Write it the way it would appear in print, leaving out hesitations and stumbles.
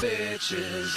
bitches.